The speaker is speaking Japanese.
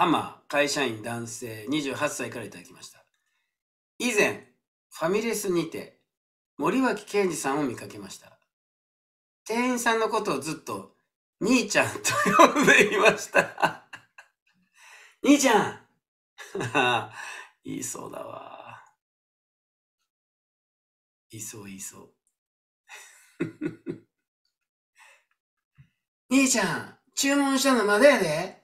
ハマ会社員男性28歳からいただきました。以前ファミレスにて森脇健児さんを見かけました。店員さんのことをずっと兄ちゃんと呼んでいました兄ちゃん言いそうだわ。言いそう兄ちゃん、注文したのまだやで。